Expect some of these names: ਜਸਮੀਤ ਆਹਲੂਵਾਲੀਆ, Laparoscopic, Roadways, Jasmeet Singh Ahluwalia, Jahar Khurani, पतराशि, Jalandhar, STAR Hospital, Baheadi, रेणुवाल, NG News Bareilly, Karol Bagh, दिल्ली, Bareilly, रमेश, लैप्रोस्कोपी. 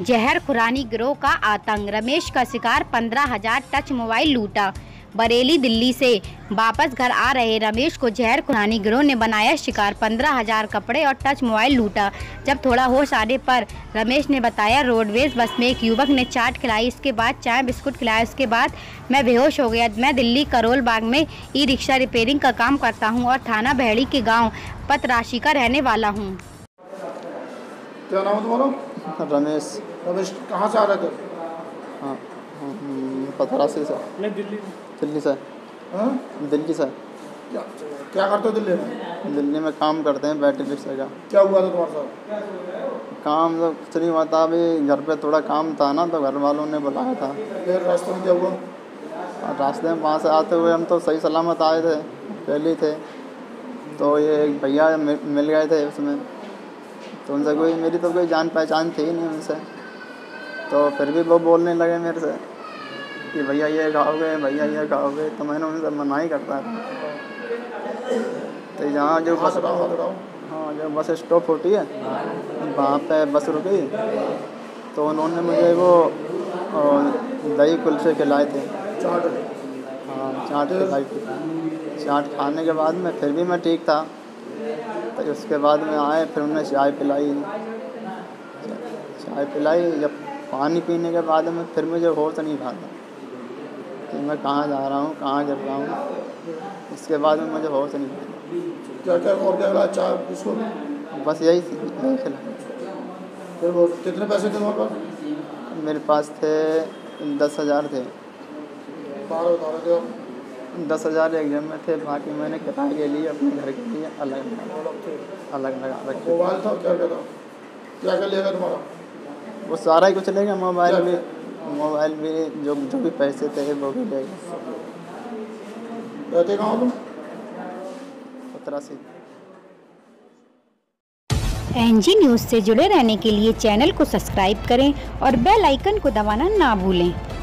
जहर खुरानी गिरोह का आतंक, रमेश का शिकार 15,000 टच मोबाइल लूटा। बरेली दिल्ली से वापस घर आ रहे रमेश को जहर खुरानी गिरोह ने बनाया शिकार, 15,000 कपड़े और टच मोबाइल लूटा। जब थोड़ा होश आने पर रमेश ने बताया, रोडवेज बस में एक युवक ने चाट खिलाई, इसके बाद चाय बिस्कुट खिलाया, उसके बाद मैं बेहोश हो गया। मैं दिल्ली करोल बाग में ई रिक्शा रिपेयरिंग का काम करता हूँ और थाना बहेड़ी के गाँव पतराशी का रहने वाला हूँ। क्या नाम तुम्हारा? रमेश। रमेश कहाँ से आ रहे थे? हाँ पथरासी से। नहीं दिल्ली। दिल्ली से। हाँ दिल्ली से। क्या करते हो दिल्ली में? दिल्ली में काम करते हैं बैटरी रिक्शा का। क्या हुआ था तुम्हारे साथ? काम तो कुछ नहीं हुआ था, अभी घर पे थोड़ा काम था ना, तो घर वालों ने बुलाया था। फिर रास्ते में क्या हुआ? रास्ते में वहाँ से आते हुए हम तो सही सलामत आए थे, पहले थे तो ये एक भैया मिल गए थे, उसमें तो उनसे कोई मेरी तो कोई जान पहचान थी नहीं उनसे, तो फिर भी वो बोलने लगे मेरे से कि भैया ये खाओगे, भैया ये खाओगे, तो मैंने उनसे मना ही करता था। तो यहाँ जो बस, हाँ जो बस स्टॉप होती है वहाँ पे बस रुकी, तो उन्होंने मुझे वो दही कुल्चे खिलाए थे। हाँ चाट खिलाई थी। चाट खाने के बाद में फिर भी मैं ठीक था, तो उसके बाद में आए, फिर उन्हें चाय पिलाई। चाय पिलाई, जब पानी पीने के बाद में फिर मुझे होश नहीं आता कि मैं कहाँ जा रहा हूँ, कहाँ जब रहा हूँ। इसके बाद में मुझे होश नहीं आता। क्या क्या और क्या चाय बिस्कुट? बस यही खिला। कितने पैसे थे तुम्हारे पास? मेरे पास थे 10,000 थे। 10,000 एक जेब में थे, बाकी मैंने किराए के लिए अपने घर के लिए अलग लगा रखे। मोबाइल था? क्या क्या क्या लेगा तुम्हारा? वो सारा ही कुछ लेगा, मोबाइल भी जो भी पैसे थे वो भी लेगा। रहते कहाँ तुम? पथरासी। एनजी न्यूज़ से जुड़े रहने के लिए चैनल को सब्सक्राइब करें और बेल आइकन को दबाना ना भूलें।